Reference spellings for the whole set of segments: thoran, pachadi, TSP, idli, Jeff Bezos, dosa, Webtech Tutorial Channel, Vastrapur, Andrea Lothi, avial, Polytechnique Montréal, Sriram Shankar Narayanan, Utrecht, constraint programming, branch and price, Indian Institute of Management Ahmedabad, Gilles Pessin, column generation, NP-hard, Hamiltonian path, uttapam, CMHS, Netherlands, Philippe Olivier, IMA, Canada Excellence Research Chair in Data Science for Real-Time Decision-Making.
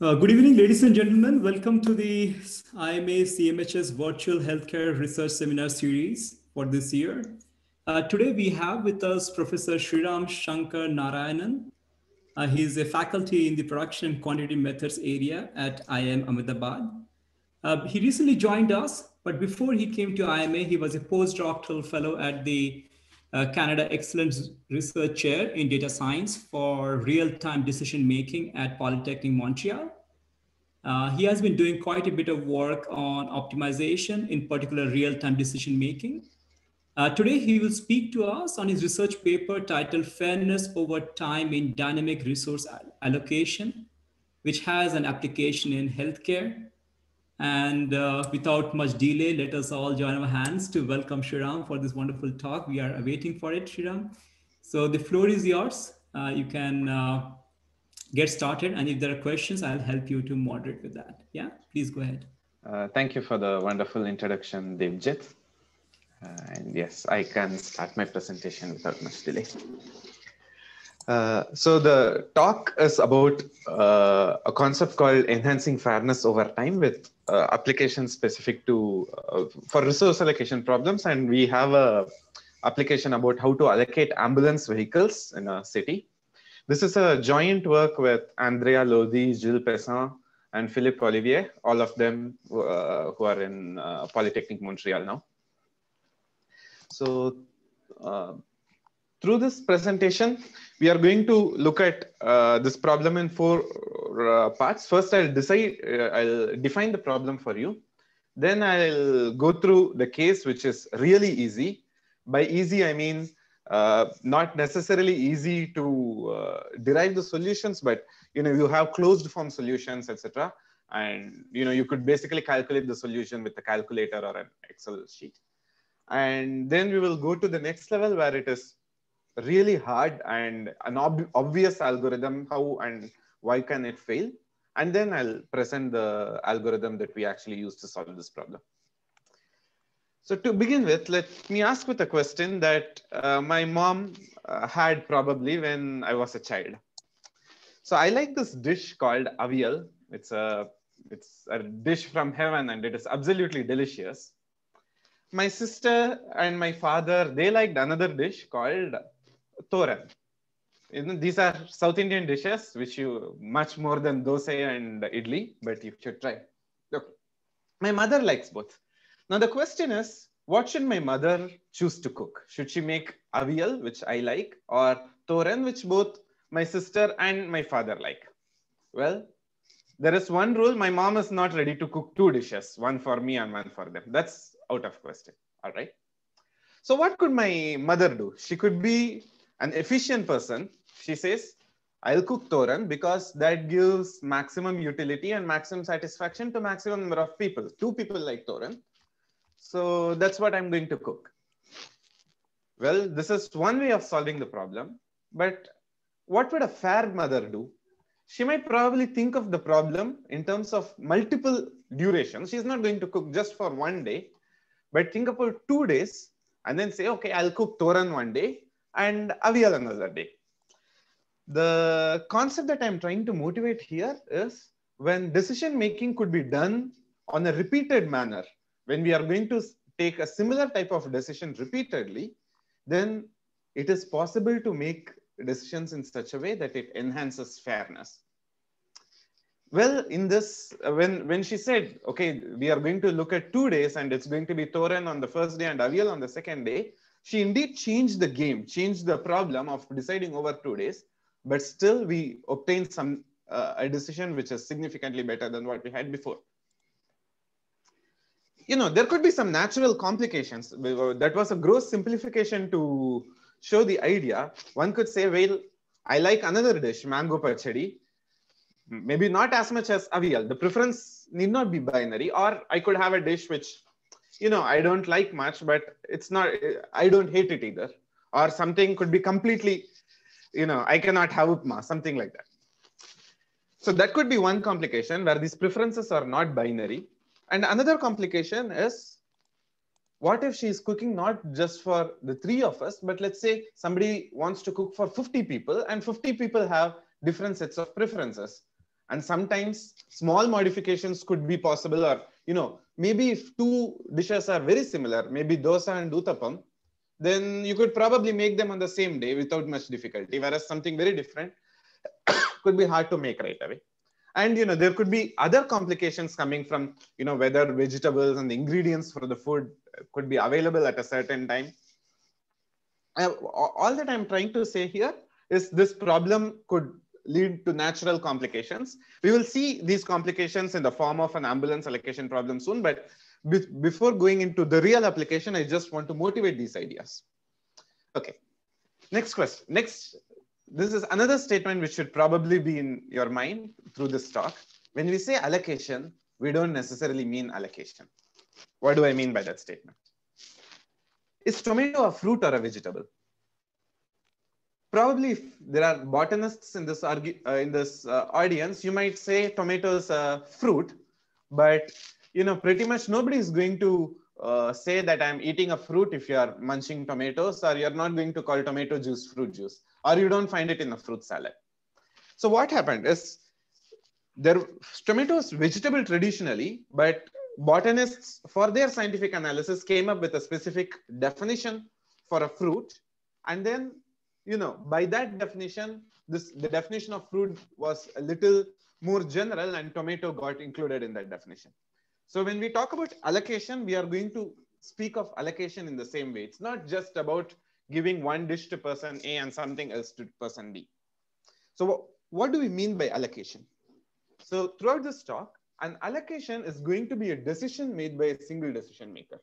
Good evening, ladies and gentlemen. Welcome to the IMA CMHS Virtual Healthcare Research Seminar Series for this year. Today we have with us Professor Sriram Shankar Narayanan. He is a faculty in the production and quantity methods area at IIM Ahmedabad. He recently joined us, but before he came to IMA, he was a postdoctoral fellow at the Canada Excellence Research Chair in Data Science for Real-Time Decision Making at Polytechnique Montréal. He has been doing quite a bit of work on optimization, in particular real-time decision making. Today, he will speak to us on his research paper titled Fairness Over Time in Dynamic Resource Allocation, which has an application in healthcare. And without much delay, let us all join our hands to welcome Sriram for this wonderful talk. We are waiting for it, Sriram. So the floor is yours. You can get started. And if there are questions, I'll help you to moderate with that. Yeah, please go ahead. Thank you for the wonderful introduction, Devjit. And yes, I can start my presentation without much delay. So the talk is about a concept called enhancing fairness over time with applications specific to for resource allocation problems, and we have a application about how to allocate ambulance vehicles in a city. This is a joint work with Andrea Lothi, Gilles Pessin, and Philippe Olivier, all of them who are in Polytechnique Montréal now. So through this presentation, we are going to look at this problem in four parts. First, I'll define the problem for you. Then I'll go through the case, which is really easy. By easy, I mean not necessarily easy to derive the solutions, but you have closed form solutions, etc. And you could basically calculate the solution with a calculator or an Excel sheet. And then we will go to the next level where it is really hard and an obvious algorithm, how and why can it fail? And then I'll present the algorithm that we actually use to solve this problem. So to begin with, let me ask with a question that my mom had probably when I was a child. So I like this dish called avial. It's a dish from heaven and it is absolutely delicious. My sister and my father, they liked another dish called thoran. These are South Indian dishes, which you much more than dosa and idli, but you should try. Look, my mother likes both. Now the question is, what should my mother choose to cook? Should she make avial, which I like, or thoran, which both my sister and my father like? Well, there is one rule. My mom is not ready to cook two dishes, one for me and one for them. That's out of question. All right. So what could my mother do? She could be an efficient person. She says, I'll cook thoran because that gives maximum utility and maximum satisfaction to maximum number of people. Two people like thoran. So that's what I'm going to cook. Well, this is one way of solving the problem. But what would a fair mother do? She might probably think of the problem in terms of multiple durations. She's not going to cook just for one day, but think about 2 days and then say, okay, I'll cook thoran one day and avial another day. The concept that I'm trying to motivate here is when decision-making could be done on a repeated manner, when we are going to take a similar type of decision repeatedly, then it is possible to make decisions in such a way that it enhances fairness. Well, in this, when she said, okay, we are going to look at 2 days and it's going to be thoran on the first day and avial on the second day, she indeed changed the game, changed the problem of deciding over 2 days, but still we obtained some a decision which is significantly better than what we had before. There could be some natural complications. That was a gross simplification to show the idea. One could say, well, I like another dish, mango pachadi, maybe not as much as avial. The preference need not be binary, or I could have a dish which, I don't like much, but it's not, I don't hate it either. Or something could be completely, I cannot have upma, something like that. So that could be one complication where these preferences are not binary. And another complication is, what if she's cooking not just for the three of us, but let's say somebody wants to cook for 50 people and 50 people have different sets of preferences. And sometimes small modifications could be possible, or, you know, maybe if two dishes are very similar, maybe dosa and uttapam, then you could probably make them on the same day without much difficulty, whereas something very different could be hard to make right away. And, you know, there could be other complications coming from, you know, whether vegetables and the ingredients for the food could be available at a certain time. All that I'm trying to say here is this problem could lead to natural complications. We will see these complications in the form of an ambulance allocation problem soon, but before going into the real application, I just want to motivate these ideas. Okay, next question. Next. This is another statement which should probably be in your mind through this talk. When we say allocation, we don't necessarily mean allocation. What do I mean by that statement? Is tomato a fruit or a vegetable? Probably if there are botanists in this, audience, you might say tomato is a fruit, but you know, pretty much nobody is going to say that I'm eating a fruit if you're munching tomatoes, or you're not going to call tomato juice fruit juice, or you don't find it in a fruit salad. So what happened is, tomatoes vegetable traditionally, but botanists for their scientific analysis came up with a specific definition for a fruit. And then, you know, by that definition, the definition of fruit was a little more general, and tomato got included in that definition. So when we talk about allocation, we are going to speak of allocation in the same way. It's not just about giving one dish to person A and something else to person B. So what do we mean by allocation? So throughout this talk, an allocation is going to be a decision made by a single decision maker.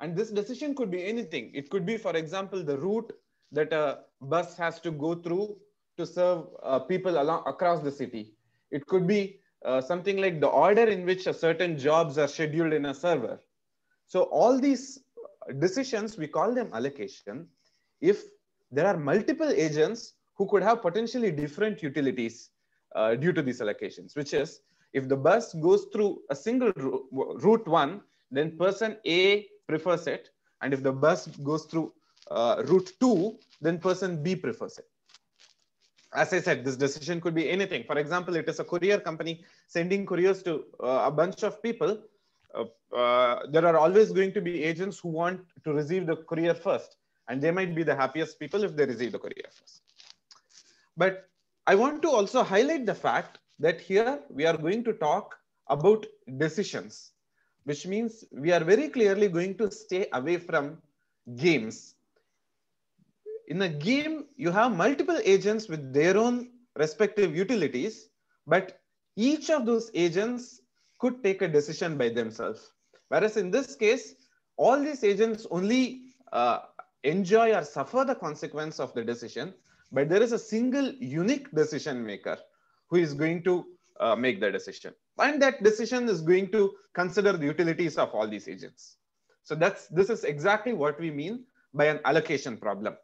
And this decision could be anything. It could be, for example, the route that a bus has to go through to serve people across the city. It could be something like the order in which a certain jobs are scheduled in a server. So all these decisions, we call them allocation, if there are multiple agents who could have potentially different utilities due to these allocations, which is, if the bus goes through a single route one, then person A prefers it. And if the bus goes through route two, then person B prefers it. As I said, this decision could be anything. For example, it is a courier company sending couriers to a bunch of people. There are always going to be agents who want to receive the courier first, and they might be the happiest people if they receive the courier first. But I want to also highlight the fact that here we are going to talk about decisions, which means we are very clearly going to stay away from games. In a game, you have multiple agents with their own respective utilities, but each of those agents could take a decision by themselves. Whereas in this case, all these agents only enjoy or suffer the consequence of the decision, but there is a single unique decision maker who is going to make the decision. And that decision is going to consider the utilities of all these agents. So this is exactly what we mean by an allocation problem.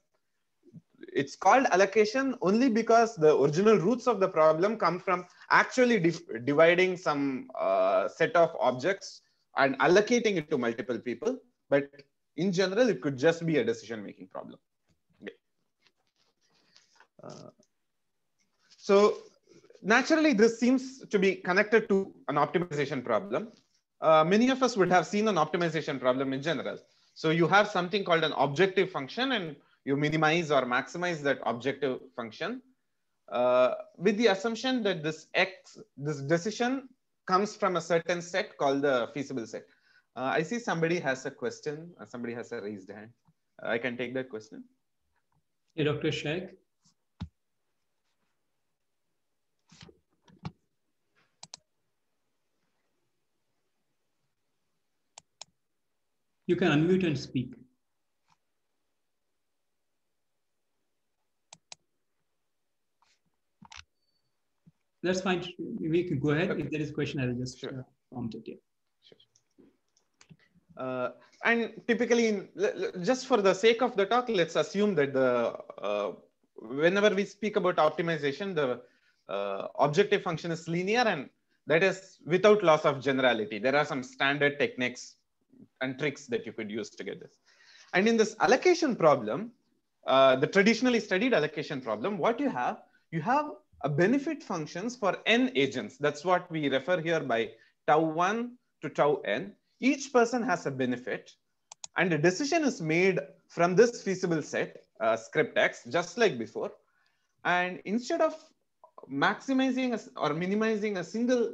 It's called allocation only because the original roots of the problem come from actually dividing some set of objects and allocating it to multiple people. But in general, it could just be a decision-making problem. Yeah. So naturally, this seems to be connected to an optimization problem. Many of us would have seen an optimization problem in general. So you have something called an objective function, and you minimize or maximize that objective function with the assumption that this decision comes from a certain set called the feasible set. I see somebody has a question. Somebody has a raised hand. I can take that question. Hey, Dr. Shaikh. You can unmute and speak. That's fine. We can go ahead. Okay. If there is a question, I will just prompt it. Yeah. Sure. And typically, just for the sake of the talk, let's assume that whenever we speak about optimization, the objective function is linear, and that is without loss of generality. There are some standard techniques and tricks that you could use to get this. And in this allocation problem, the traditionally studied allocation problem, what you have benefit functions for n agents. That's what we refer here by tau 1 to tau n. Each person has a benefit, and a decision is made from this feasible set, script X, just like before. And instead of maximizing or minimizing a single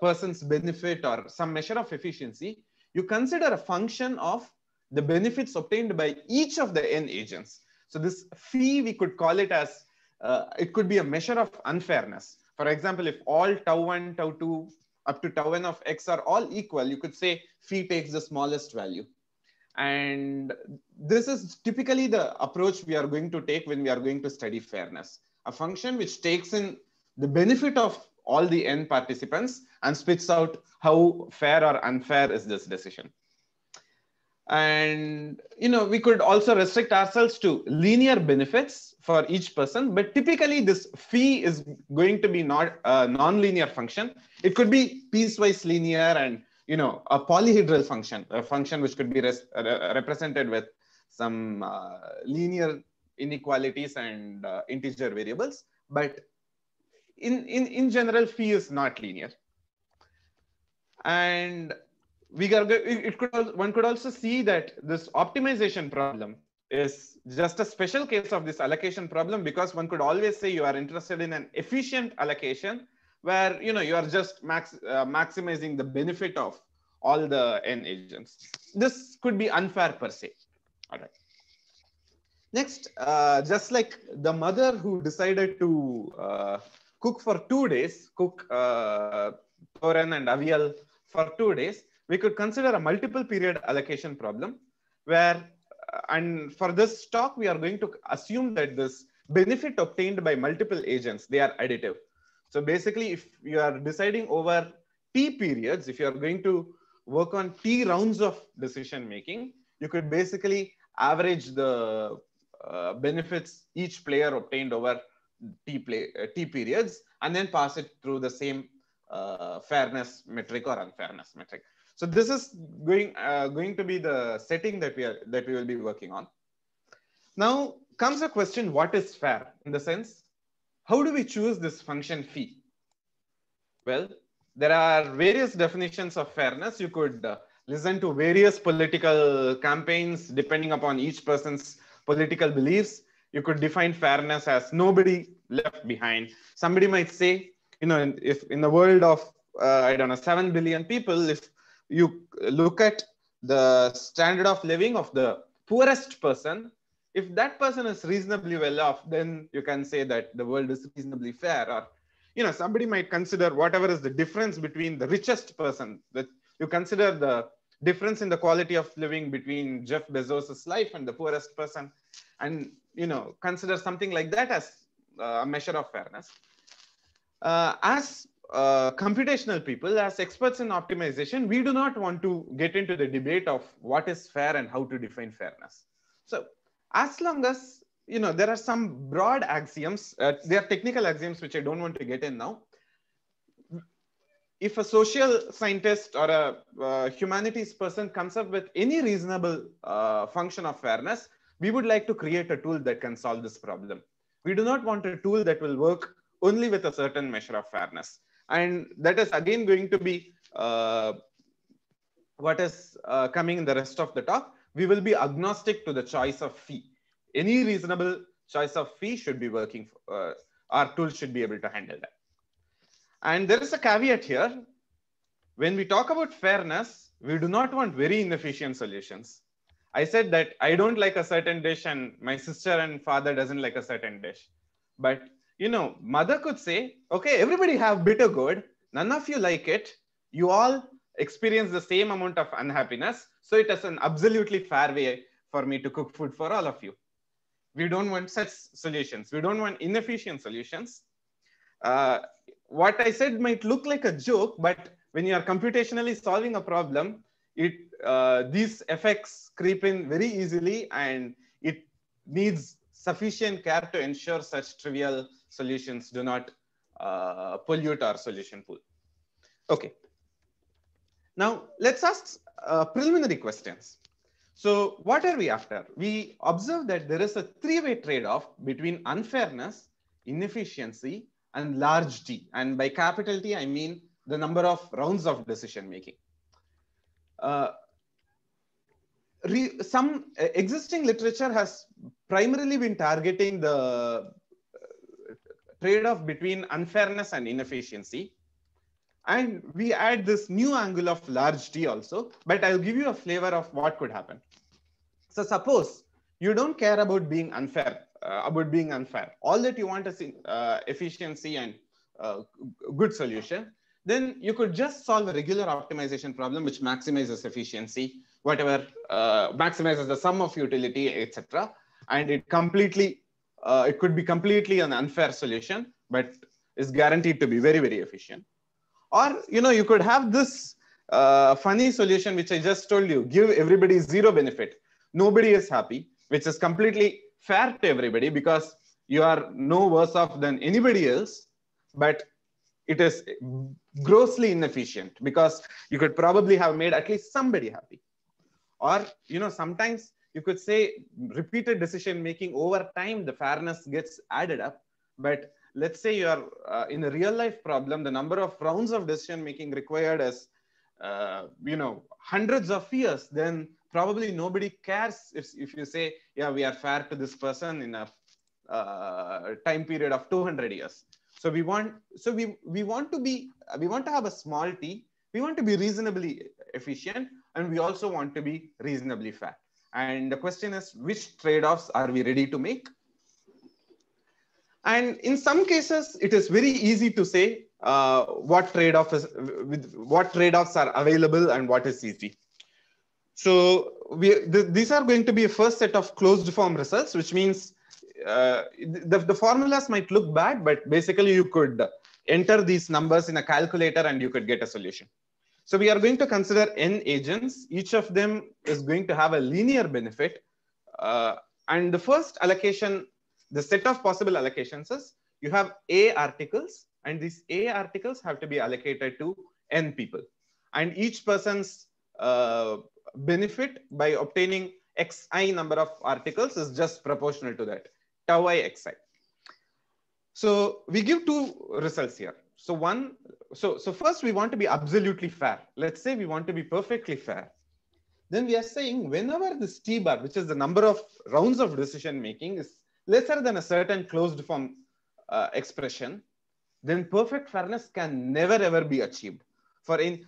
person's benefit or some measure of efficiency, you consider a function of the benefits obtained by each of the n agents. So this phi, we could call it as, it could be a measure of unfairness. For example, if all tau 1, tau 2, up to tau n of x are all equal, you could say phi takes the smallest value. And this is typically the approach we are going to take when we are going to study fairness. A function which takes in the benefit of all the n participants and spits out how fair or unfair is this decision. And, you know, we could also restrict ourselves to linear benefits for each person, but typically this phi is going to be not a non-linear function. It could be piecewise linear and, you know, a polyhedral function, a function which could be represented with some linear inequalities and integer variables. But in general, phi is not linear. And one could also see that this optimization problem is just a special case of this allocation problem, because one could always say you are interested in an efficient allocation where, you know, you are just maximizing the benefit of all the n agents. This could be unfair per se. All right. Next, just like the mother who decided to cook for 2 days, cook Toran and Avial for 2 days, we could consider a multiple period allocation problem where, and for this talk, we are going to assume that this benefit obtained by multiple agents, they are additive. So basically, if you are deciding over T periods, if you are going to work on T rounds of decision making, you could basically average the benefits each player obtained over T periods, and then pass it through the same fairness metric or unfairness metric. So this is going to be the setting that we will be working on. Now comes a question: what is fair? In the sense, how do we choose this function phi? Well, there are various definitions of fairness. You could listen to various political campaigns depending upon each person's political beliefs. You could define fairness as nobody left behind. Somebody might say, you know, if in the world of, I don't know, 7 billion people, if you look at the standard of living of the poorest person, if that person is reasonably well off, then you can say that the world is reasonably fair. Or, you know, somebody might consider whatever is the difference between the richest person, that you consider the difference in the quality of living between Jeff Bezos's life and the poorest person, and, you know, consider something like that as a measure of fairness. As computational people, as experts in optimization, we do not want to get into the debate of what is fair and how to define fairness. So, as long as, you know, there are some broad axioms, there are technical axioms which I don't want to get in now. If a social scientist or a humanities person comes up with any reasonable function of fairness, we would like to create a tool that can solve this problem. We do not want a tool that will work only with a certain measure of fairness. And that is again going to be what is coming in the rest of the talk. We will be agnostic to the choice of phi. Any reasonable choice of phi should be working, our tool should be able to handle that. And there is a caveat here. When we talk about fairness, we do not want very inefficient solutions. I said that I don't like a certain dish and my sister and father doesn't like a certain dish. But, you know, mother could say, okay, everybody have bitter gourd. None of you like it. You all experience the same amount of unhappiness. So it is an absolutely fair way for me to cook food for all of you. We don't want such solutions. We don't want inefficient solutions. What I said might look like a joke, but when you are computationally solving a problem, these effects creep in very easily, and it needs sufficient care to ensure such trivial solutions do not pollute our solution pool. Okay. Now, let's ask preliminary questions. So what are we after? We observe that there is a three-way trade-off between unfairness, inefficiency, and large T. And by capital T, I mean the number of rounds of decision making. Some existing literature has primarily been targeting the trade-off between unfairness and inefficiency. And we add this new angle of large T also, but I'll give you a flavor of what could happen. So suppose you don't care about being unfair, all that you want is efficiency and good solution. Then you could just solve a regular optimization problem which maximizes efficiency, whatever, maximizes the sum of utility, etc. And it completely, it could be completely an unfair solution, but is guaranteed to be very, very efficient. Or, you know, you could have this funny solution, which I just told you, give everybody zero benefit. Nobody is happy, which is completely fair to everybody because you are no worse off than anybody else, but it is grossly inefficient because you could probably have made at least somebody happy. Or, you know, sometimes you could say repeated decision making over time, the fairness gets added up, but let's say you are in a real life problem, the number of rounds of decision making required is, you know, hundreds of years, then probably nobody cares if you say, yeah, we are fair to this person in a time period of 200 years. So we want, we want to have a small T, we want to be reasonably efficient, and we also want to be reasonably fair. And the question is, which trade-offs are we ready to make? And in some cases, it is very easy to say what trade-offs are available and what is easy. So these are going to be a first set of closed form results, which means the formulas might look bad, but basically you could enter these numbers in a calculator and you could get a solution. So we are going to consider n agents. Each of them is going to have a linear benefit. And the first allocation, the set of possible allocations is you have A articles, and these A articles have to be allocated to N people. And each person's benefit by obtaining xi number of articles is just proportional to that, tau I xi. So we give two results here. So one, so first we want to be absolutely fair. Let's say we want to be perfectly fair. Then we are saying whenever this T bar, which is the number of rounds of decision making, is lesser than a certain closed form expression, then perfect fairness can never ever be achieved for any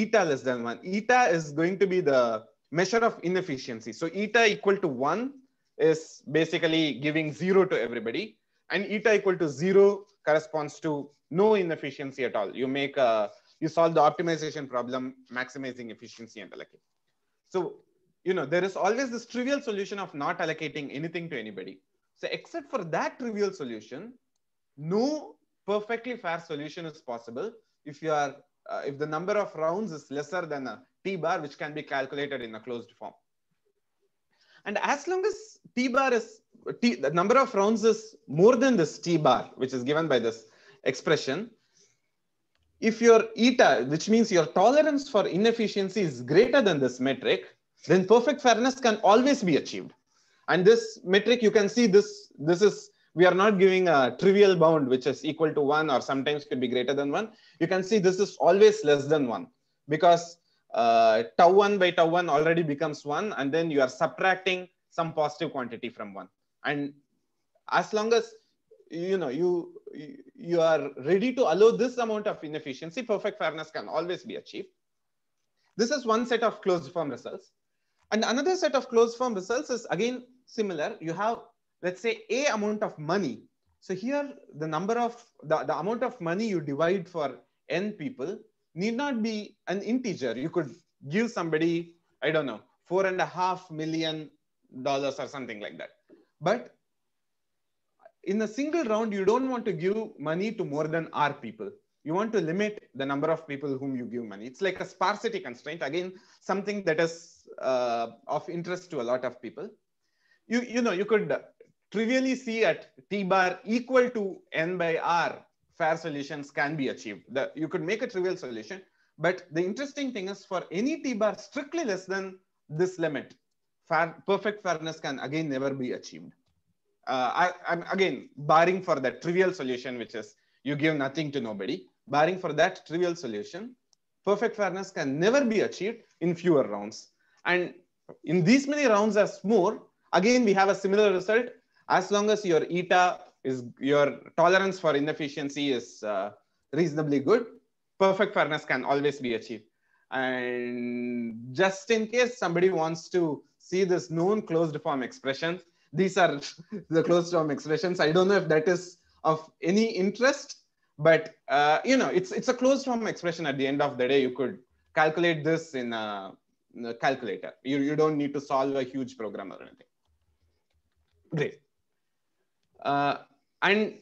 eta less than 1. Eta is going to be the measure of inefficiency. So eta equal to 1 is basically giving 0 to everybody, and eta equal to 0 corresponds to no inefficiency at all. You make a, you solve the optimization problem, maximizing efficiency and allocating. So, you know, there is always this trivial solution of not allocating anything to anybody. So except for that trivial solution, no perfectly fair solution is possible if you are if the number of rounds is lesser than a T bar, which can be calculated in a closed form. And as long as T bar is the number of rounds is more than this T bar, which is given by this expression, if your eta, which means your tolerance for inefficiency is greater than this metric, then perfect fairness can always be achieved. And this metric, you can see this is, we are not giving a trivial bound, which is equal to 1 or sometimes could be greater than 1. You can see this is always less than 1 because tau 1 by tau 1 already becomes 1, and then you are subtracting some positive quantity from 1. And as long as, you know, you are ready to allow this amount of inefficiency, perfect fairness can always be achieved. This is one set of closed form results. And another set of closed form results is again similar. You have, let's say, a amount of money. So here the number of the amount of money you divide for n people need not be an integer. You could give somebody, I don't know, $4.5 million or something like that. But in a single round, you don't want to give money to more than R people. You want to limit the number of people whom you give money. It's like a sparsity constraint. Again, something that is of interest to a lot of people. You know, you could trivially see at T bar equal to N by R, fair solutions can be achieved. You could make a trivial solution, but the interesting thing is for any T bar strictly less than this limit, perfect fairness can again never be achieved. I'm again barring for that trivial solution, which is you give nothing to nobody, barring for that trivial solution, perfect fairness can never be achieved in fewer rounds. And in these many rounds as more, again, we have a similar result. As long as your eta is, your tolerance for inefficiency is reasonably good, perfect fairness can always be achieved. And just in case somebody wants to see this known closed form expressions, these are the closed form expressions. I don't know if that is of any interest, but you know, it's a closed form expression. At the end of the day, you could calculate this in a calculator. You don't need to solve a huge program or anything. Great. And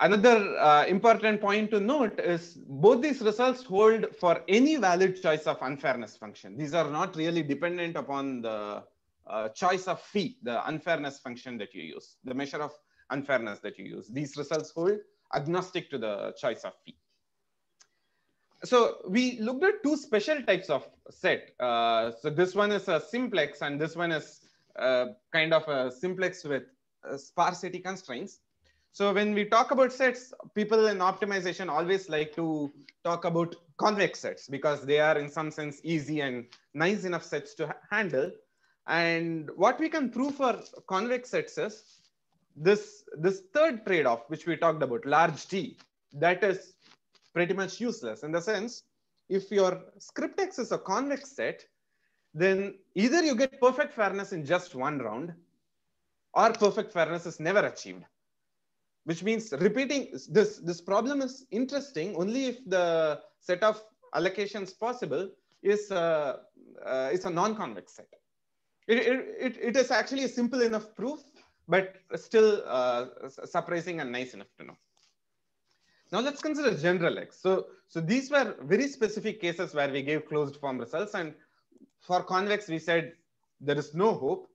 another important point to note is both these results hold for any valid choice of unfairness function. These are not really dependent upon the choice of phi, the unfairness function that you use, the measure of unfairness that you use. These results hold agnostic to the choice of phi. So we looked at two special types of set. So this one is a simplex and this one is kind of a simplex with sparsity constraints. So when we talk about sets, people in optimization always like to talk about convex sets because they are in some sense easy and nice enough sets to handle. And what we can prove for convex sets is this third trade-off, which we talked about, large T, that is pretty much useless in the sense, if your script X is a convex set, then either you get perfect fairness in just one round or perfect fairness is never achieved. Which means repeating this problem is interesting only if the set of allocations possible is a non-convex set. It is actually a simple enough proof, but still surprising and nice enough to know. Now let's consider general X. So these were very specific cases where we gave closed form results, and for convex we said there is no hope.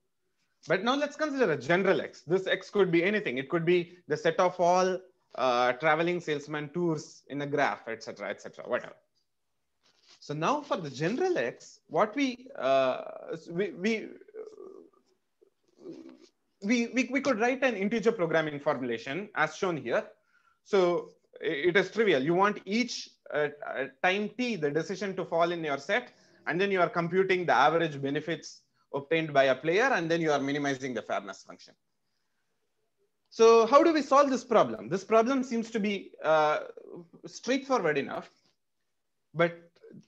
But now let's consider a general X. This X could be anything. It could be the set of all traveling salesman tours in a graph, etc., whatever. So now for the general X, what we could write an integer programming formulation as shown here. So it is trivial. You want each time t, the decision to fall in your set, and then you are computing the average benefits obtained by a player, and then you are minimizing the fairness function. So how do we solve this problem? This problem seems to be straightforward enough, but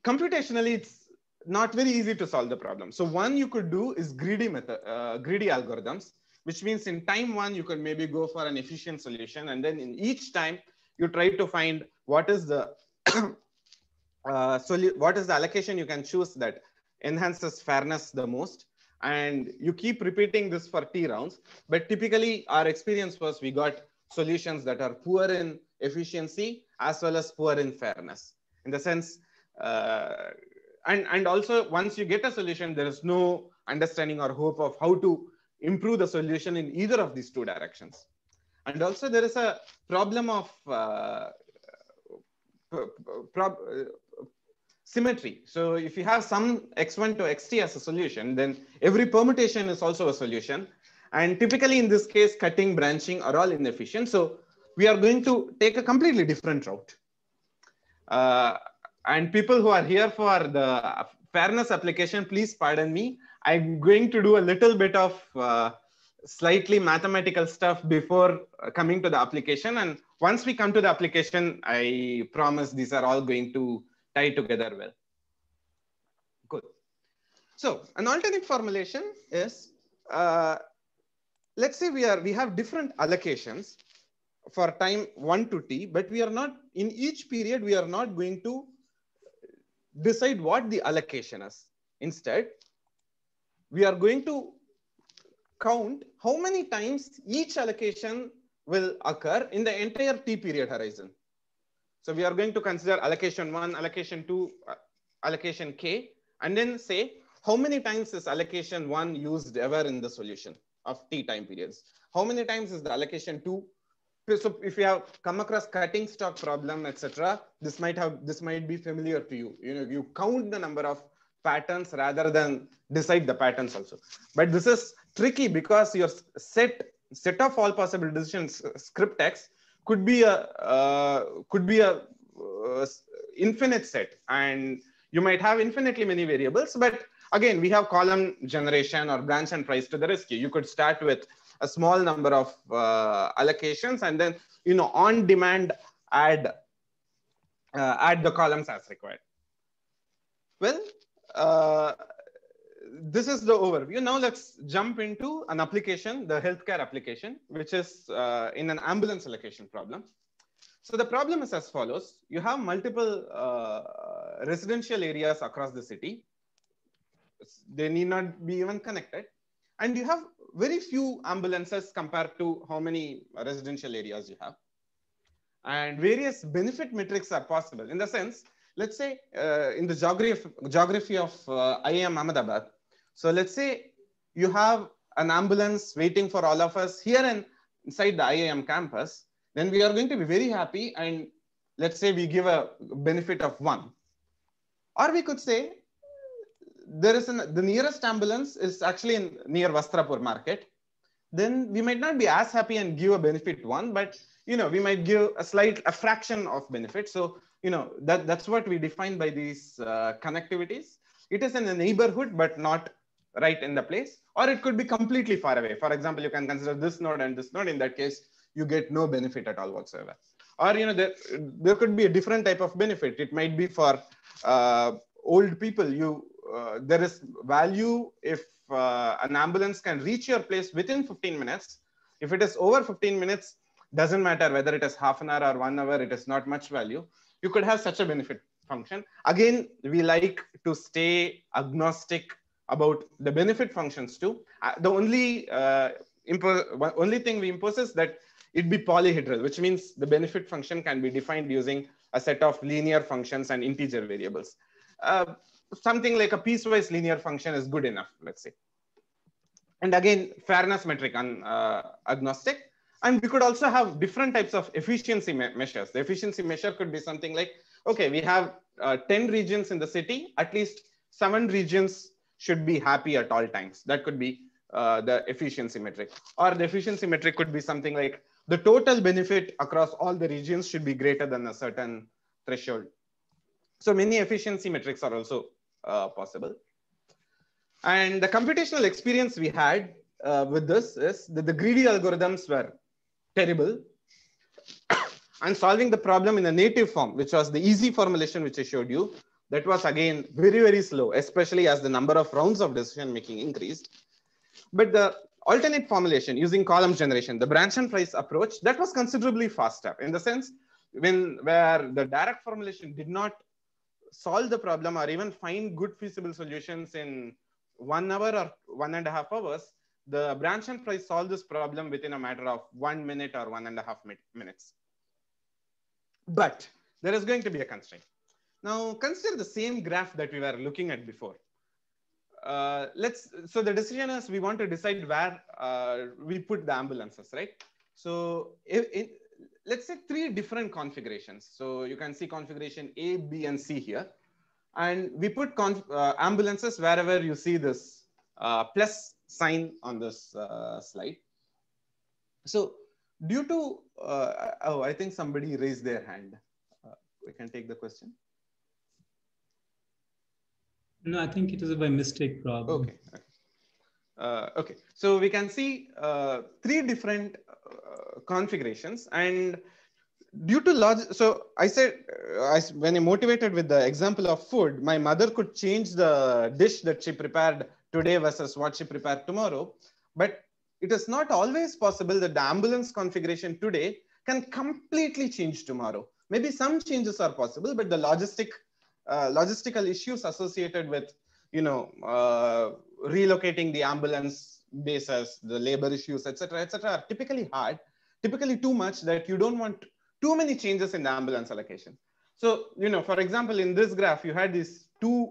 computationally it's not very easy to solve the problem. So one you could do is greedy algorithms, which means in time one, you could maybe go for an efficient solution. And then in each time you try to find what is the, what is the allocation you can choose that enhances fairness the most. And you keep repeating this for T rounds, but typically our experience was we got solutions that are poor in efficiency as well as poor in fairness in the sense. And also once you get a solution, there is no understanding or hope of how to improve the solution in either of these two directions. And also there is a problem of symmetry. So if you have some x1 to xt as a solution, then every permutation is also a solution. And typically in this case, cutting, branching are all inefficient. So we are going to take a completely different route. And people who are here for the fairness application, please pardon me. I'm going to do a little bit of slightly mathematical stuff before coming to the application. And once we come to the application, I promise these are all going to tie together well. Good. So an alternate formulation is, let's say we have different allocations for time 1 to t, but we are not, in each period, we are not going to decide what the allocation is. Instead, we are going to count how many times each allocation will occur in the entire t period horizon. So we are going to consider allocation 1, allocation 2, allocation k, and then say how many times is allocation 1 used ever in the solution of t time periods? How many times is the allocation 2? So if you have come across cutting stock problem, etc., this might be familiar to you. You know, you count the number of patterns rather than decide the patterns also. But this is tricky because your set set of all possible decisions script X could be a infinite set, and you might have infinitely many variables. But again, we have column generation or branch and price to the rescue. You could start with a small number of allocations, and then on demand add the columns as required. Well, this is the overview. Now let's jump into an application, the healthcare application, which is in an ambulance allocation problem. So the problem is as follows. You have multiple residential areas across the city. They need not be even connected. And you have very few ambulances compared to how many residential areas you have. And various benefit metrics are possible. In the sense, let's say in the geography of IIM Ahmedabad. So let's say you have an ambulance waiting for all of us here and inside the IIM campus. Then we are going to be very happy, and let's say we give a benefit of 1. Or we could say there is the nearest ambulance is actually near Vastrapur market. Then we might not be as happy and give a benefit 1, but we might give a fraction of benefit. So that's what we define by these connectivities. It is in a neighborhood, but not right in the place, or it could be completely far away. For example, you can consider this node and this node. In that case, you get no benefit at all whatsoever. Or there could be a different type of benefit. It might be for old people. There is value if an ambulance can reach your place within 15 minutes. If it is over 15 minutes, doesn't matter whether it is half an hour or 1 hour, it is not much value. You could have such a benefit function. Again, we like to stay agnostic about the benefit functions too. The only thing we impose is that it be polyhedral, which means the benefit function can be defined using a set of linear functions and integer variables. Something like a piecewise linear function is good enough, let's say. And again, fairness metric on agnostic. And we could also have different types of efficiency measures. The efficiency measure could be something like, okay, we have 10 regions in the city, at least 7 regions should be happy at all times. That could be the efficiency metric. Or the efficiency metric could be something like the total benefit across all the regions should be greater than a certain threshold. So many efficiency metrics are also possible. And the computational experience we had with this is that the greedy algorithms were terrible. And solving the problem in a native form, which was the easy formulation which I showed you, that was again very, very slow, especially as the number of rounds of decision making increased. But the alternate formulation using column generation, the branch and price approach, that was considerably faster, in the sense where the direct formulation did not solve the problem or even find good feasible solutions in 1 hour or 1.5 hours, the branch and price solved this problem within a matter of 1 minute or 1.5 minutes. But there is going to be a constraint. Now consider the same graph that we were looking at before. So the decision is we want to decide where we put the ambulances, right? So let's say 3 different configurations. So you can see configuration A, B, and C here. And we put ambulances wherever you see this plus sign on this slide. So due to, oh, I think somebody raised their hand. We can take the question. No, I think it is a by mistake problem. Okay. Okay. So we can see 3 different configurations, and due to so I said when I motivated with the example of food, my mother could change the dish that she prepared today versus what she prepared tomorrow. But it is not always possible that the ambulance configuration today can completely change tomorrow. Maybe some changes are possible, but the logistical issues associated with relocating the ambulance bases, the labor issues, etc., are typically hard, typically too much that you don't want too many changes in the ambulance allocation. So for example, in this graph you had these 2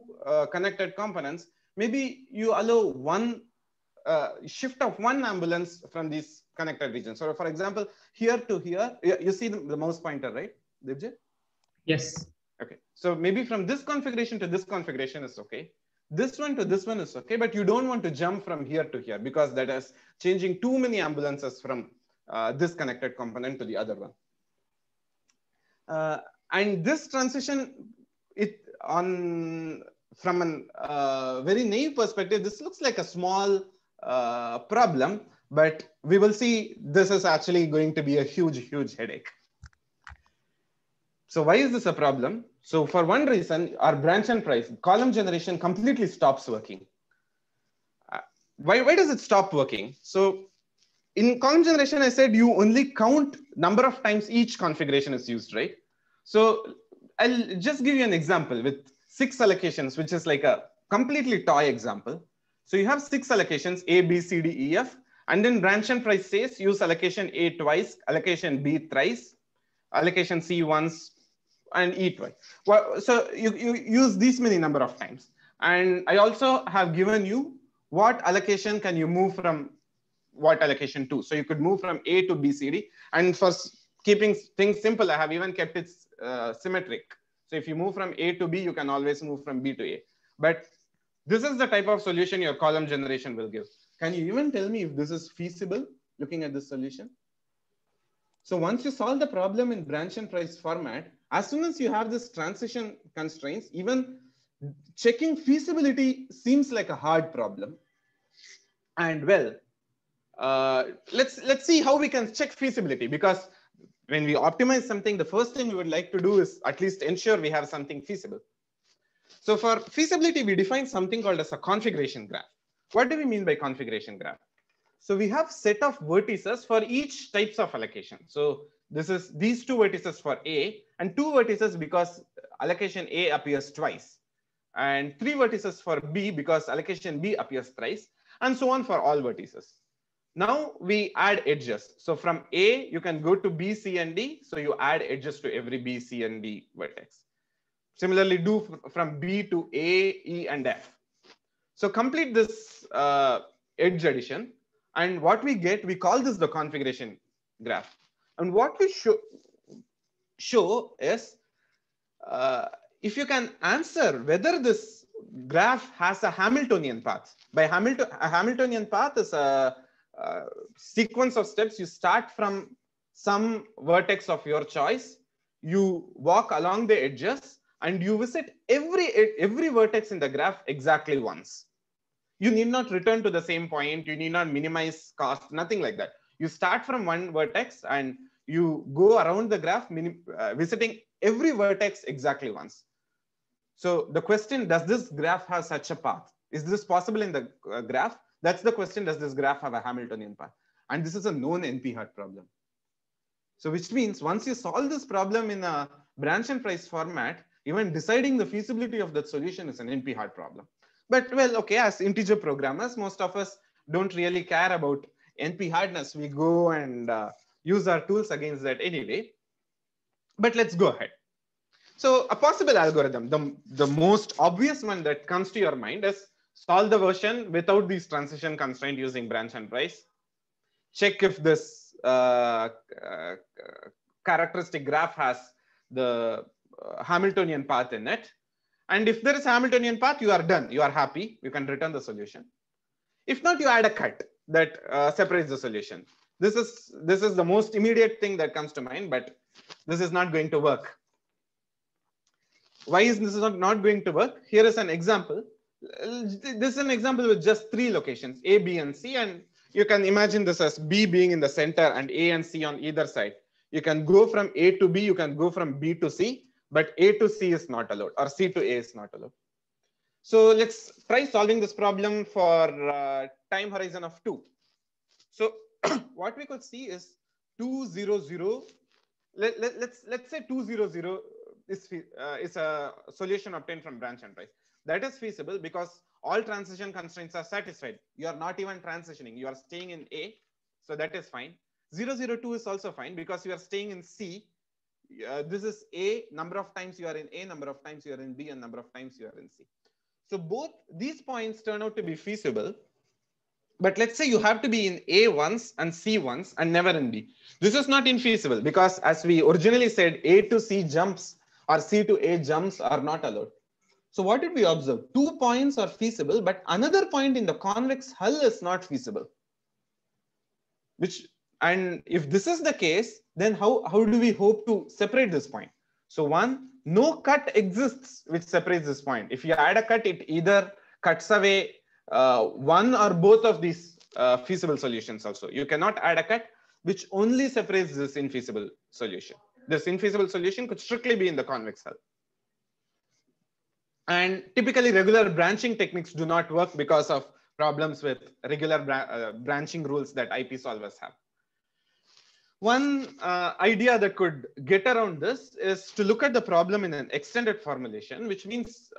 connected components. Maybe you allow one shift of 1 ambulance from these connected regions. So for example, here to here, you see the mouse pointer, right, Divjit? Yes. Okay, so maybe from this configuration to this configuration is okay. This one to this one is okay, but you don't want to jump from here to here because that is changing too many ambulances from this connected component to the other one. And this transition, from a very naive perspective, this looks like a small problem, but we will see this is actually going to be a huge, huge headache. So why is this a problem? So for one reason, our branch and price column generation completely stops working. Why does it stop working? So in column generation, I said you only count number of times each configuration is used, right? So I'll just give you an example with 6 allocations, which is like a completely toy example. So you have 6 allocations, A, B, C, D, E, F, and then branch and price says use allocation A twice, allocation B thrice, allocation C once, and E twice. Well, so you use these many number of times. And I also have given you what allocation can you move from what allocation to. So you could move from A to B, C, D. And for keeping things simple, I have even kept it symmetric. So if you move from A to B, you can always move from B to A. But this is the type of solution your column generation will give. Can you even tell me if this is feasible looking at this solution? So once you solve the problem in branch and price format, as soon as you have this transition constraints, even checking feasibility seems like a hard problem. And well, let's see how we can check feasibility, because when we optimize something, the first thing we would like to do is at least ensure we have something feasible. So for feasibility, we define something called as a configuration graph. What do we mean by configuration graph? So we have set of vertices for each types of allocation. So this is these 2 vertices for A, and 2 vertices because allocation A appears twice, and 3 vertices for B because allocation B appears thrice, and so on for all vertices. Now we add edges. So from A, you can go to B, C, and D. So you add edges to every B, C, and D vertex. Similarly, do from B to A, E, and F. So complete this edge addition. And what we get, we call this the configuration graph. And what we show is if you can answer whether this graph has a Hamiltonian path. By Hamiltonian path is a sequence of steps. You start from some vertex of your choice, you walk along the edges, and you visit every vertex in the graph exactly once. You need not return to the same point. You need not minimize cost, nothing like that. You start from one vertex and you go around the graph, visiting every vertex exactly once. So the question, does this graph have such a path? Is this possible in the graph? That's the question, does this graph have a Hamiltonian path? And this is a known NP-hard problem. So which means once you solve this problem in a branch and price format, even deciding the feasibility of that solution is an NP-hard problem. But well, okay, as integer programmers, most of us don't really care about NP hardness. We go and use our tools against that anyway. But let's go ahead. So a possible algorithm, the most obvious one that comes to your mind is solve the version without these transition constraint using branch and price. Check if this characteristic graph has the Hamiltonian path in it. And if there is a Hamiltonian path, you are done. You are happy. You can return the solution. If not, you add a cut that separates the solution. This is the most immediate thing that comes to mind, but this is not going to work. Why is this not going to work? Here is an example. This is an example with just 3 locations, A, B, and C. And you can imagine this as B being in the center and A and C on either side. You can go from A to B. You can go from B to C. But A to C is not allowed, or C to A is not allowed. So let's try solving this problem for time horizon of 2. So what we could see is 2 0 0. Let's say 2 0 0 is a solution obtained from branch and price. That is feasible because all transition constraints are satisfied. You are not even transitioning. You are staying in A, so that is fine. 0 0 2 is also fine because you are staying in C. This is A, number of times you are in A, number of times you are in B, and number of times you are in C. So both these points turn out to be feasible. But let's say you have to be in A once and C once and never in B. This is not infeasible because, as we originally said, A to C jumps or C to A jumps are not allowed. So what did we observe? 2 points are feasible, but another point in the convex hull is not feasible. And if this is the case, then how do we hope to separate this point? So one, no cut exists which separates this point. If you add a cut, it either cuts away one or both of these feasible solutions also. You cannot add a cut which only separates this infeasible solution. This infeasible solution could strictly be in the convex hull. And typically regular branching techniques do not work because of problems with regular branching rules that IP solvers have. One idea that could get around this is to look at the problem in an extended formulation, which means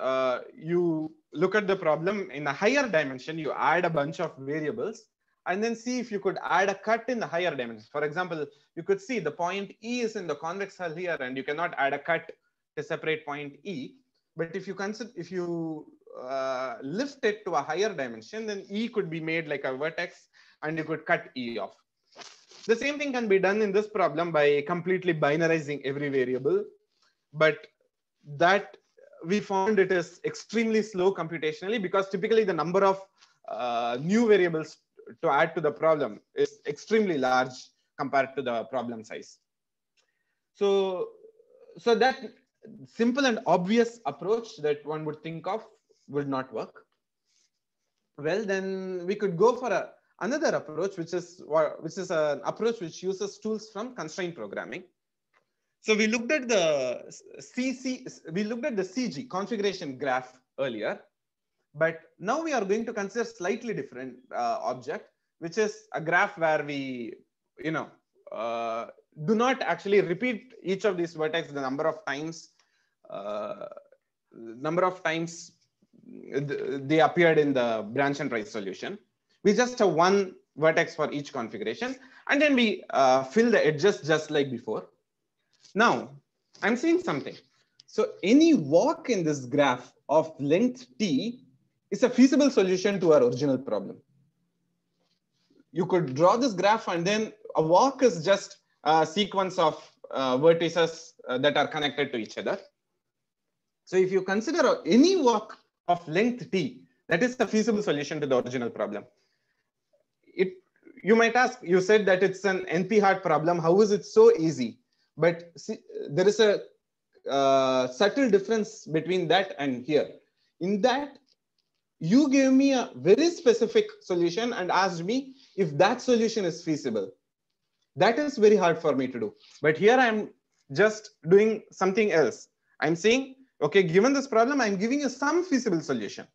you look at the problem in a higher dimension, you add a bunch of variables, and then see if you could add a cut in the higher dimension. For example, you could see the point E is in the convex hull here, and you cannot add a cut to separate point E. But if you consider, if you lift it to a higher dimension, then E could be made like a vertex, and you could cut E off. The same thing can be done in this problem by completely binarizing every variable, but that we found it is extremely slow computationally because typically the number of new variables to add to the problem is extremely large compared to the problem size. So that simple and obvious approach that one would think of would not work. Well, then we could go for another approach, which is an approach which uses tools from constraint programming. So we looked at the CG configuration graph earlier, but now we are going to consider slightly different object, which is a graph where we, do not actually repeat each of these vertices the number of times they appeared in the branch and trace solution. We just have one vertex for each configuration, and then we fill the edges just like before. Now, I'm seeing something. So any walk in this graph of length t is a feasible solution to our original problem. You could draw this graph, and then a walk is just a sequence of vertices that are connected to each other. So if you consider any walk of length t, that is the feasible solution to the original problem. You might ask, you said that it's an NP-hard problem. How is it so easy? But see, there is a subtle difference between that and here. In that, you gave me a very specific solution and asked me if that solution is feasible. That is very hard for me to do. But here I'm just doing something else. I'm saying, okay, given this problem, I'm giving you some feasible solution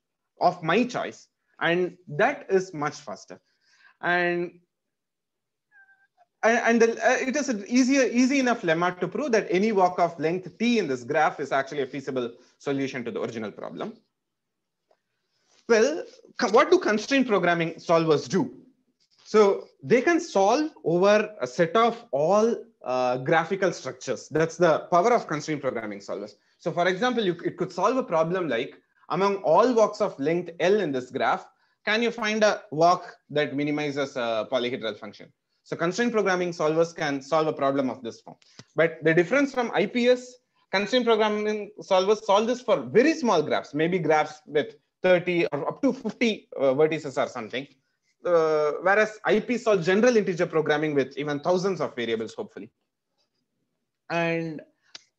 of my choice. And that is much faster. It is an easy enough lemma to prove that any walk of length t in this graph is actually a feasible solution to the original problem. Well, what do constraint programming solvers do? So they can solve over a set of all graphical structures. That's the power of constraint programming solvers. So for example, it could solve a problem like, among all walks of length L in this graph, can you find a walk that minimizes a polyhedral function? So constraint programming solvers can solve a problem of this form. But the difference from IP is constraint programming solvers solve this for very small graphs, maybe graphs with 30 or up to 50 vertices or something. Whereas IP solves general integer programming with even thousands of variables, hopefully. And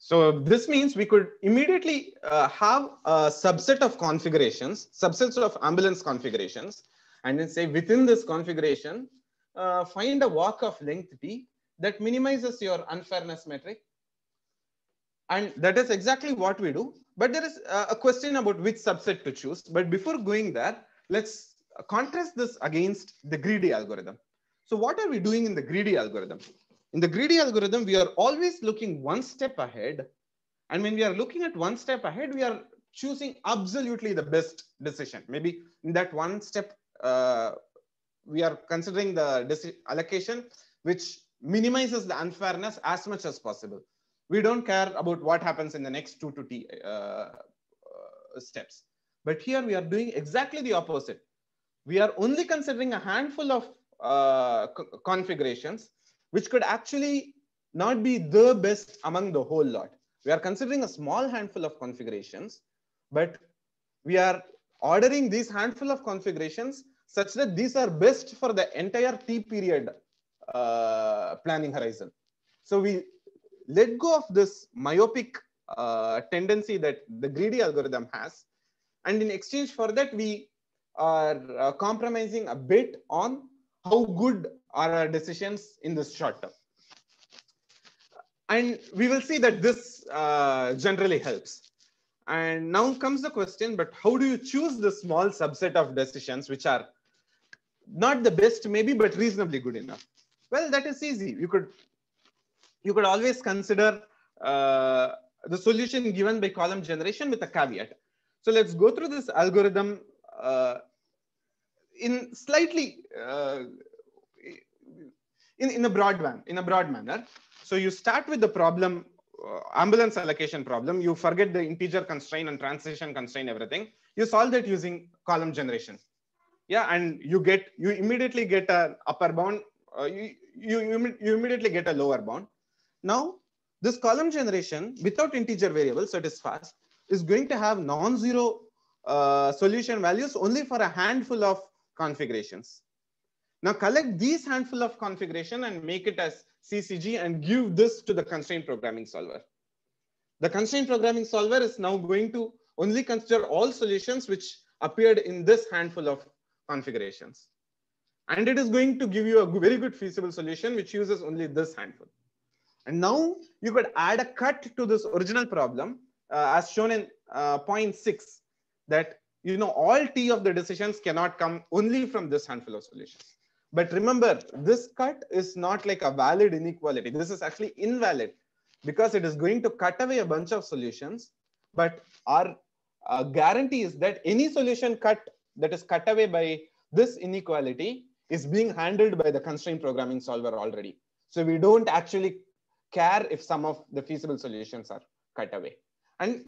so this means we could immediately have a subset of configurations, subsets of ambulance configurations, and then say within this configuration, find a walk of length t that minimizes your unfairness metric. And that is exactly what we do. But there is a question about which subset to choose. But before going there, let's contrast this against the greedy algorithm. So what are we doing in the greedy algorithm? In the greedy algorithm, we are always looking one step ahead. And when we are looking at one step ahead, we are choosing absolutely the best decision. Maybe in that one step, we are considering the allocation, which minimizes the unfairness as much as possible. We don't care about what happens in the next two to t steps. But here we are doing exactly the opposite. We are only considering a handful of configurations which could actually not be the best among the whole lot. We are considering a small handful of configurations But we are ordering these handful of configurations such that these are best for the entire T period planning horizon. So we let go of this myopic tendency that the greedy algorithm has. And in exchange for that, we are compromising a bit on how good are our decisions in this short term. And we will see that this generally helps. And now comes the question, but how do you choose the small subset of decisions which are not the best maybe, but reasonably good enough? Well, that is easy. You could always consider the solution given by column generation with a caveat. So let's go through this algorithm in slightly, in a broad manner. So you start with the problem, ambulance allocation problem. You forget the integer constraint and transition constraint, everything. You solve that using column generation. Yeah, and you immediately get an upper bound. You immediately get a lower bound. Now, this column generation without integer variables, so it is fast, is going to have non-zero solution values only for a handful of configurations. Now collect these handful of configuration and make it as CCG and give this to the constraint programming solver. The constraint programming solver is now going to only consider all solutions which appeared in this handful of configurations. And it is going to give you a very good feasible solution which uses only this handful. And now you could add a cut to this original problem as shown in point 6, that all T of the decisions cannot come only from this handful of solutions. But remember, this cut is not like a valid inequality. This is actually invalid because it is going to cut away a bunch of solutions. But our guarantee is that any solution that is cut away by this inequality is being handled by the constraint programming solver already. So we don't actually care if some of the feasible solutions are cut away.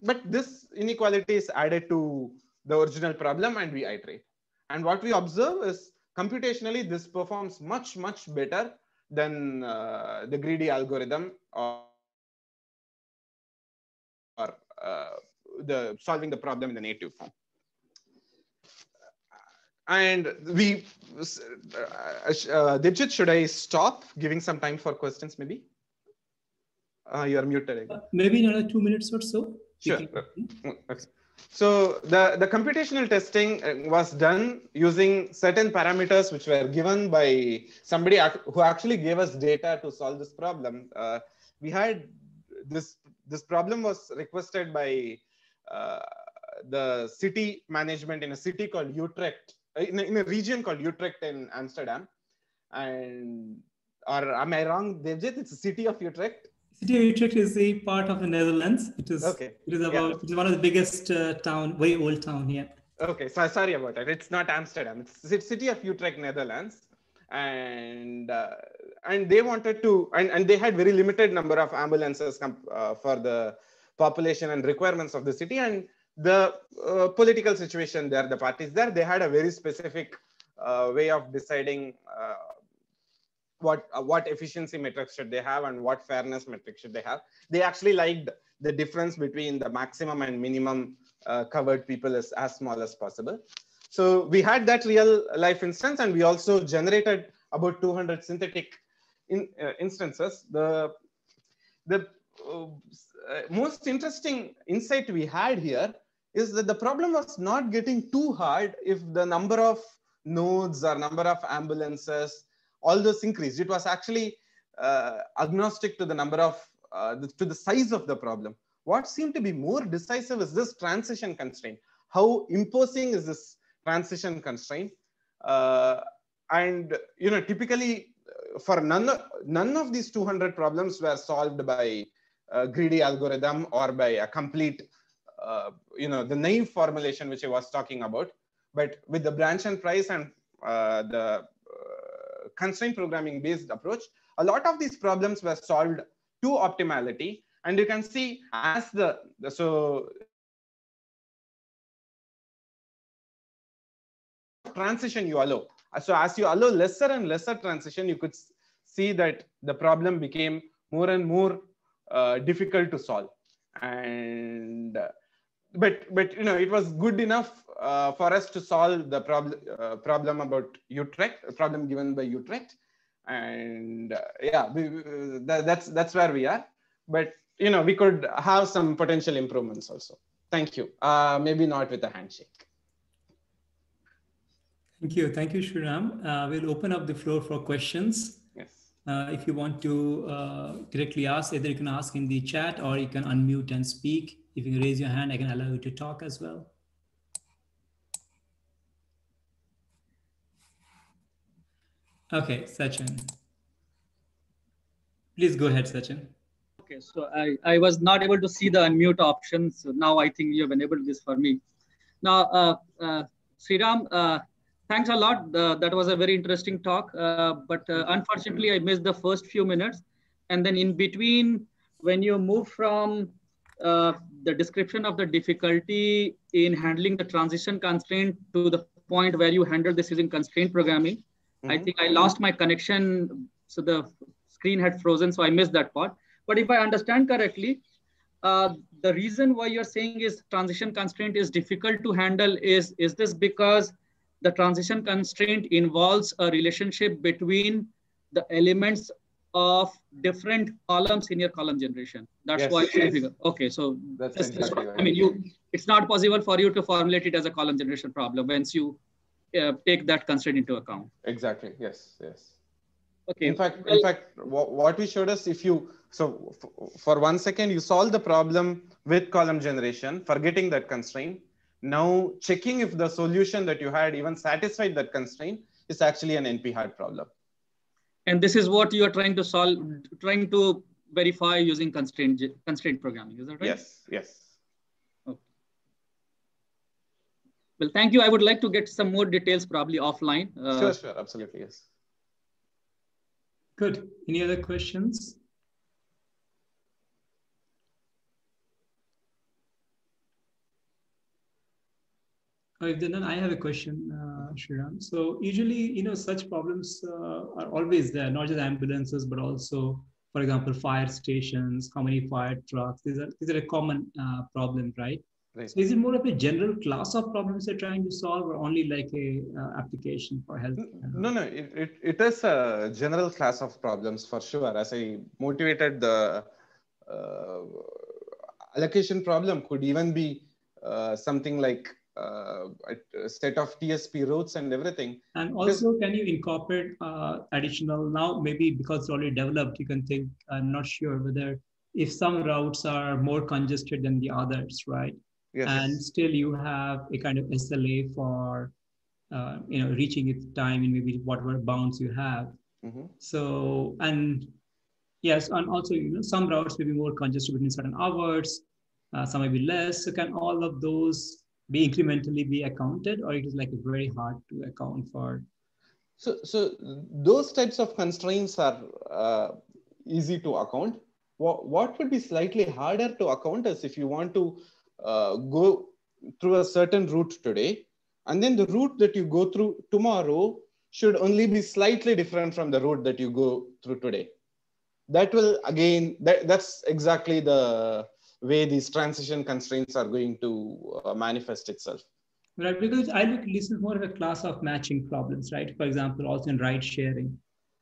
But this inequality is added to the original problem and we iterate. And what we observe is computationally, this performs much, much better than the greedy algorithm or solving the problem in the native form. And we, Digit, should I stop giving some time for questions maybe? You are muted again. Maybe another 2 minutes or so. Sure. Okay. So the computational testing was done using certain parameters which were given by somebody who actually gave us data to solve this problem. We had this problem was requested by the city management in a city called Utrecht, in a region called Utrecht in Amsterdam. And, or am I wrong, Devjit? It's the city of Utrecht. City of Utrecht is a part of the Netherlands. It is okay. It is about It is one of the biggest town, very old town here. Yeah. Okay, so sorry about that. It's not Amsterdam. It's city of Utrecht, Netherlands, and they wanted to and they had very limited number of ambulances for the population and requirements of the city, and the political situation there, the parties there, they had a very specific way of deciding. What efficiency metrics should they have and what fairness metrics should they have. They actually liked the difference between the maximum and minimum covered people is as small as possible. So we had that real life instance, and we also generated about 200 synthetic instances. The most interesting insight we had here is that the problem was not getting too hard if the number of nodes or number of ambulances, all those increased. It was actually agnostic to the number of, to the size of the problem. What seemed to be more decisive is this transition constraint. How imposing is this transition constraint? And typically for none of these 200 problems were solved by a greedy algorithm or by a complete, the naive formulation which I was talking about. But with the branch and price and the constraint programming based approach, a lot of these problems were solved to optimality. And you can see as so transition you allow. So as you allow lesser and lesser transition, you could see that the problem became more and more difficult to solve. And but you know, it was good enough for us to solve the problem about Utrecht, problem given by Utrecht, and yeah, that's where we are. But you know, we could have some potential improvements also. Thank you. Maybe not with a handshake. Thank you, Sriram. We'll open up the floor for questions. Yes. If you want to directly ask, either you can ask in the chat or you can unmute and speak. If you raise your hand, I can allow you to talk as well. Okay, Sachin. Please go ahead, Sachin. Okay, so I was not able to see the unmute option. So now I think you have enabled this for me. Now, Sriram, thanks a lot. That was a very interesting talk, but unfortunately I missed the first few minutes. And then in between, when you move from the description of the difficulty in handling the transition constraint to the point where you handle this using constraint programming, I think I lost my connection. So the screen had frozen, so I missed that part. But if I understand correctly, the reason why you're saying is transition constraint is difficult to handle is this because the transition constraint involves a relationship between the elements of different columns in your column generation. That's yes, why it's difficult. Okay, so that's exactly right. I mean, it's not possible for you to formulate it as a column generation problem once you take that constraint into account. Exactly. Yes. Yes. Okay. In fact, what we showed us, if you for 1 second you solve the problem with column generation, forgetting that constraint. Now checking if the solution that you had even satisfied that constraint is actually an NP-hard problem. And this is what you are trying to solve, trying to verify using constraint programming, is that right? Yes, yes. Okay. Well, thank you. I would like to get some more details probably offline. Sure, sure, absolutely, yes. Good, any other questions? If then I have a question, Sriram. So usually, you know, such problems are always there, not just ambulances, but also, for example, fire stations, how many fire trucks. These are a common problem, right? Right? So is it more of a general class of problems they're trying to solve, or only like a application for health? No, it is a general class of problems for sure. As I motivated, the allocation problem could even be something like a set of TSP routes and everything. And also, can you incorporate additional, now maybe because it's already developed, you can think, I'm not sure whether if some routes are more congested than the others, right? Yes. And still you have a kind of SLA for, you know, reaching its time in maybe whatever bounds you have. Mm-hmm. So, and yes, and also, you know, some routes may be more congested within certain hours, some may be less. So can all of those be incrementally be accounted, or it is like very hard to account for? So those types of constraints are easy to account. What would be slightly harder to account is if you want to go through a certain route today, and then the route that you go through tomorrow should only be slightly different from the route that you go through today. That will again, that's exactly the way these transition constraints are going to manifest itself. Right, because I look, this is more of a class of matching problems, right? For example, also in ride sharing,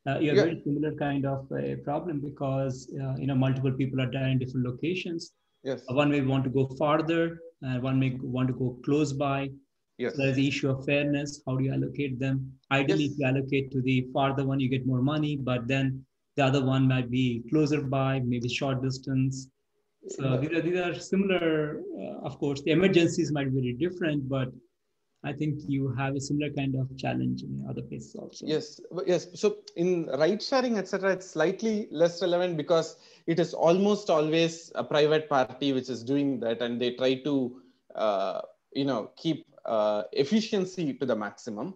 you have a very similar kind of a problem because, you know, multiple people are there in different locations. Yes. One may want to go farther and one may want to go close by. Yes. So there's the issue of fairness. How do you allocate them? Ideally, yes, if you allocate to the farther one, you get more money, but then the other one might be closer by, maybe short distance. So these are similar, of course, the emergencies might be very different, but I think you have a similar kind of challenge in other places also. Yes, yes. So in ride sharing, etc., it's slightly less relevant because it is almost always a private party which is doing that, and they try to, you know, keep efficiency to the maximum.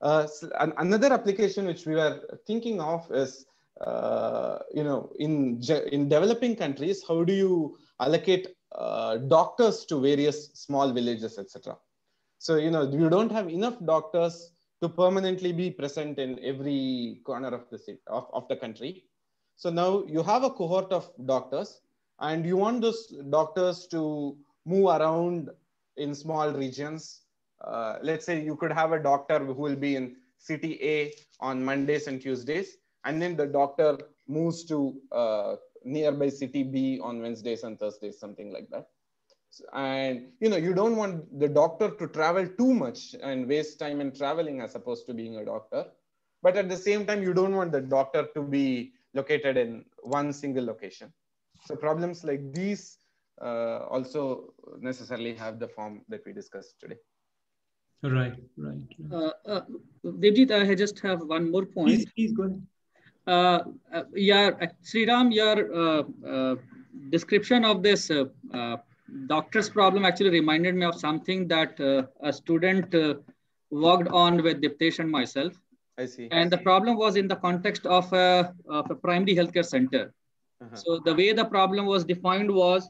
So another application which we were thinking of is, you know, in developing countries, how do you allocate doctors to various small villages, etc. So, you know, you don't have enough doctors to permanently be present in every corner of the city, of the country. So now you have a cohort of doctors, and you want those doctors to move around in small regions. Let's say you could have a doctor who will be in city A on Mondays and Tuesdays, and then the doctor moves to nearby city B on Wednesdays and Thursdays, something like that. And you know, you don't want the doctor to travel too much and waste time in traveling as opposed to being a doctor. But at the same time, you don't want the doctor to be located in one single location. So problems like these also necessarily have the form that we discussed today. Right, right. Devjit, I just have one more point. Please, please go ahead. Yeah, Sriram, your description of this doctor's problem actually reminded me of something that a student worked on with Diptesh and myself. I see. And the problem was in the context of a primary healthcare center. Uh-huh. So the way the problem was defined was,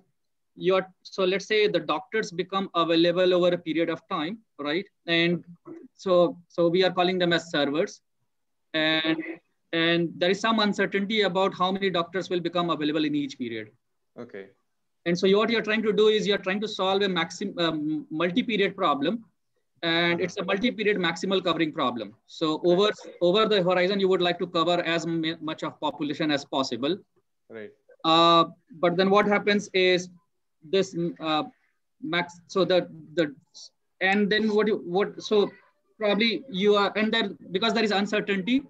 so let's say the doctors become available over a period of time, right? And so we are calling them as servers. And there is some uncertainty about how many doctors will become available in each period. Okay. And so what you're trying to do is you're trying to solve a multi-period problem, and it's a multi-period maximal covering problem. So over the horizon, you would like to cover as much of population as possible. Right. But then what happens is this because there is uncertainty,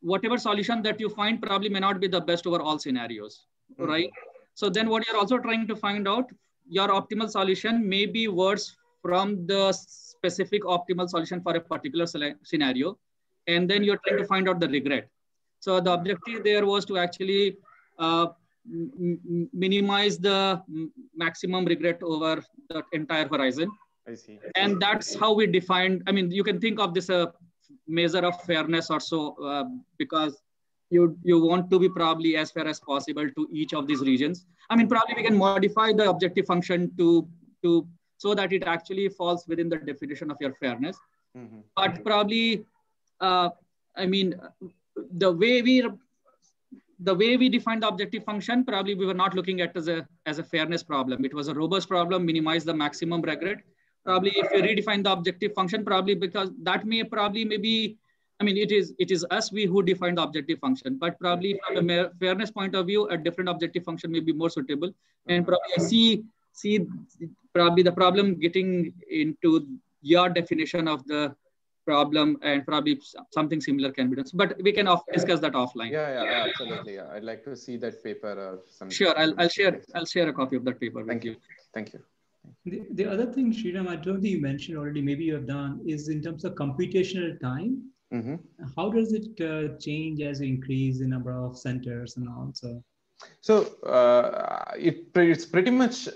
whatever solution that you find probably may not be the best over all scenarios, mm-hmm. right? So then what you're also trying to find out, your optimal solution may be worse from the specific optimal solution for a particular scenario. And then you're trying to find out the regret. So the objective there was to actually minimize the maximum regret over the entire horizon. I see. And that's how we defined, I mean, you can think of this a measure of fairness or so, because you want to be probably as fair as possible to each of these regions. I mean, probably we can modify the objective function to so that it actually falls within the definition of your fairness. Mm-hmm. But probably, I mean, the way we defined the objective function, probably we were not looking at as a fairness problem. It was a robust problem, minimize the maximum regret. Probably if you redefine the objective function, probably because that may probably maybe, I mean, it is us, we who define the objective function, but probably from a fairness point of view, a different objective function may be more suitable. And probably I see probably the problem getting into your definition of the problem, and probably something similar can be done. But we can discuss that offline. Yeah, absolutely. Yeah. I'd like to see that paper or something. Sure, I'll share a copy of that paper. Thank you. Thank you. The other thing, Sriram, I don't think you mentioned already, maybe you have done, is in terms of computational time. Mm-hmm. How does it change as you increase the number of centers and all? So it's pretty much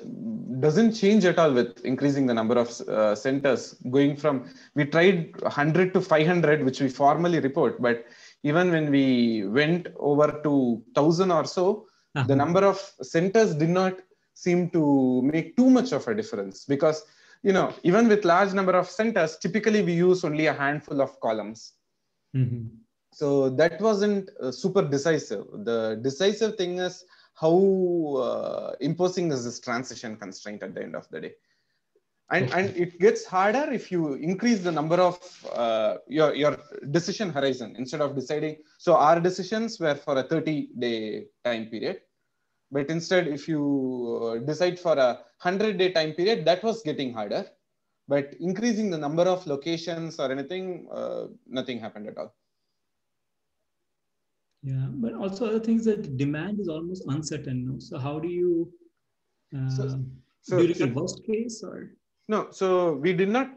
doesn't change at all with increasing the number of centers. Going from, we tried 100 to 500, which we formally report, but even when we went over to 1,000 or so, uh-huh. the number of centers did not seem to make too much of a difference, because you know, even with large number of centers, typically we use only a handful of columns. Mm-hmm. So that wasn't super decisive. The decisive thing is how imposing is this transition constraint at the end of the day. And it gets harder if you increase the number of your decision horizon. Instead of deciding, so our decisions were for a 30-day time period. But instead, if you decide for a 100-day time period, that was getting harder. But increasing the number of locations or anything, nothing happened at all. Yeah, but also other things that demand is almost uncertain. No? So how do you, do you worst case or? No, so we did not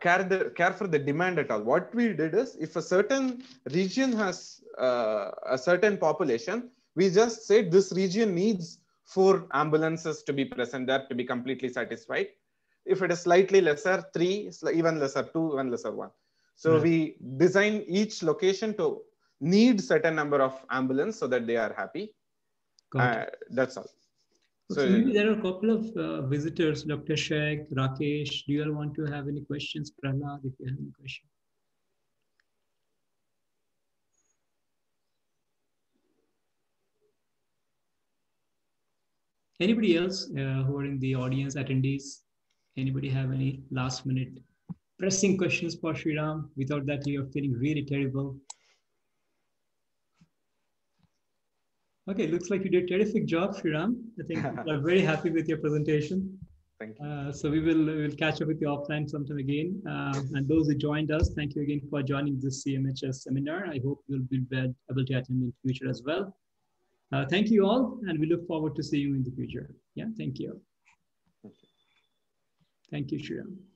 care for the demand at all. What we did is, if a certain region has a certain population, we just said this region needs 4 ambulances to be present there to be completely satisfied. If it is slightly lesser, 3, even lesser 2, even lesser 1. So yeah. We design each location to need certain number of ambulances so that they are happy. That's all. So maybe there are a couple of visitors, Dr. Sheikh, Rakesh. Do you all want to have any questions? Prahlad, if you have any questions. Anybody else who are in the audience, attendees? Anybody have any last minute pressing questions for Sriram? Without that, you're feeling really terrible. Okay, looks like you did a terrific job, Sriram. I think people are very happy with your presentation. Thank you. So we will catch up with you offline sometime again. And those who joined us, thank you again for joining this CMHS seminar. I hope you'll be able to attend in the future as well. Thank you all, and we look forward to seeing you in the future. Yeah, thank you. Thank you, Sriram.